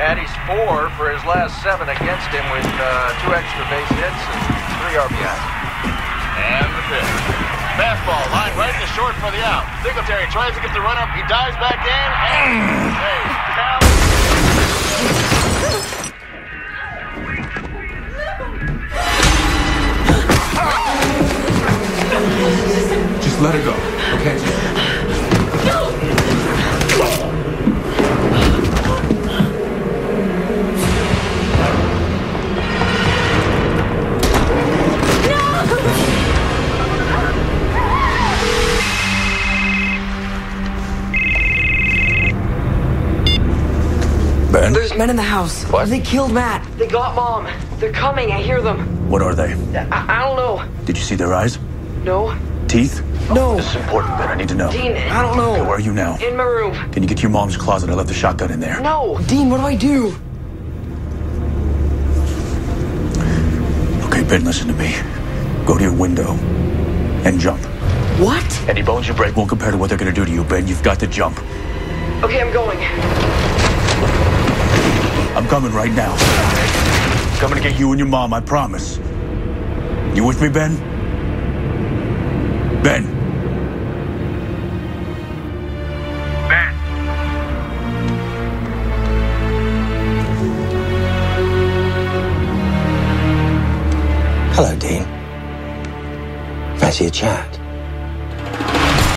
Matt, he's 4 for his last 7 against him with 2 extra base hits and 3 RBIs. And the pitch. Fastball, line right to short for the out. Singletary tries to get the run up. He dives back in and saves. Just let her go, okay? No! No! Ben? There's men in the house. What? They killed Matt. They got Mom. They're coming. I hear them. What are they? I don't know. Did you see their eyes? No. Teeth? No. This is important, Ben. I need to know. Dean, I don't know. Okay, where are you now? In my room. Can you get to your mom's closet? I left the shotgun in there. No. Dean, what do I do? Okay, Ben, listen to me. Go to your window and jump. What? Any bones you break won't compare to what they're going to do to you, Ben. You've got to jump. Okay, I'm going. I'm coming right now. I'm coming to get you and your mom, I promise. You with me, Ben? Ben. Ben. Hello, Dean. Fancy a chat?